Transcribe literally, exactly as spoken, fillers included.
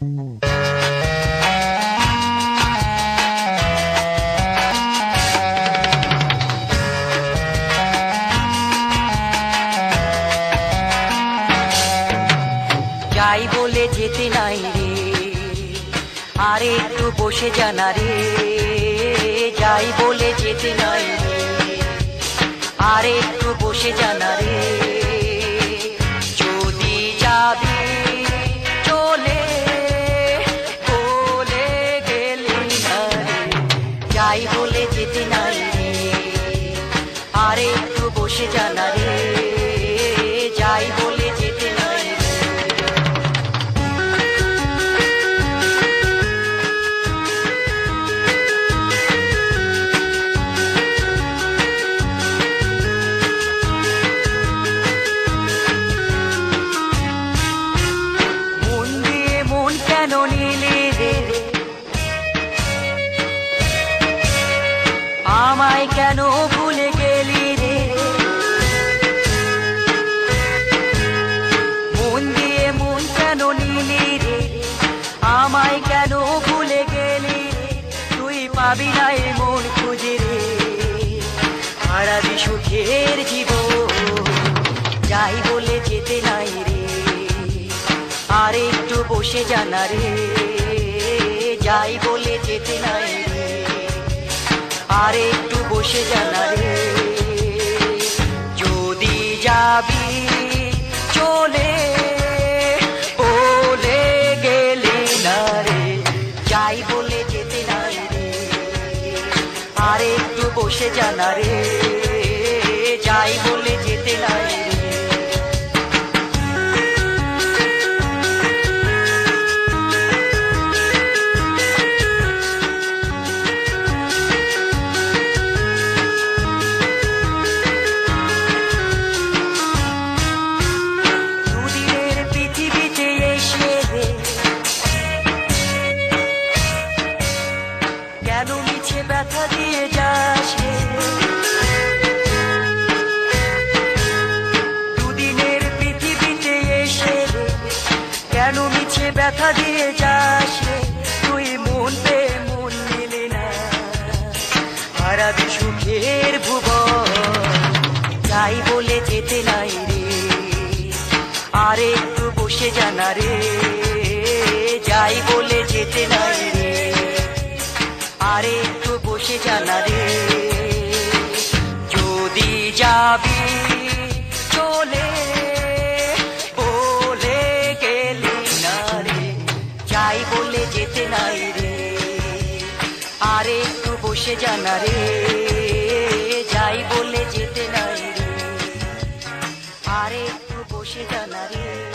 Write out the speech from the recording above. যাই বলে যেতে নাই রে, আরে একটু বসে জানা রে। যাই বলে যেতে নাই রে, আরে একটু বসে জানা রে। যদি যাবি চলে বলে গেলি না রে, যাই বলে যেতে নাই রে, আরে একটু বসে জানা রে। যাই বলে যেতে নাই রে। আমায় কেন ভুলে গেলি রে, মন দিয়ে মন কেন নিলি রে, আমায় কেন ভুলে গেলি রে। তুই পাবি না এ মন খুঁজে রে, হারাবি সুখের জীবন। যাই বলে যেতে নাই রে, আর একটু বসে জানা রে। যাই বলে যেতে নাই রে, আর একটু বসে জানা রে। যদি যাবি চলে বলে গেলি না রে, যাই বলে যেতে নাই রে, আর একটু বসে জানা রে। যাই বলে যেতে নাই রে। কেন মিছে ব্যথা দিয়ে যাস রে, দুদিনের পৃথিবীতে এসে রে, কেন মিছে ব্যথা দিয়ে যাস রে। তুই মন পে মন নিলি না, হারাবি সুখের ভুবন। যাই বলে যেতে নাই রে, আর একটু বসে জানা রে। যাই বলে যেতে নাই রে, আরে একটু বসে জানা রে। যদি যাবি চলে বলে গেলি না রে, যাই বলে যেতে নাই রে, আরে একটু বসে জানা রে। যাই বলে যেতে নাই রে, আরে একটু বসে জানা রে।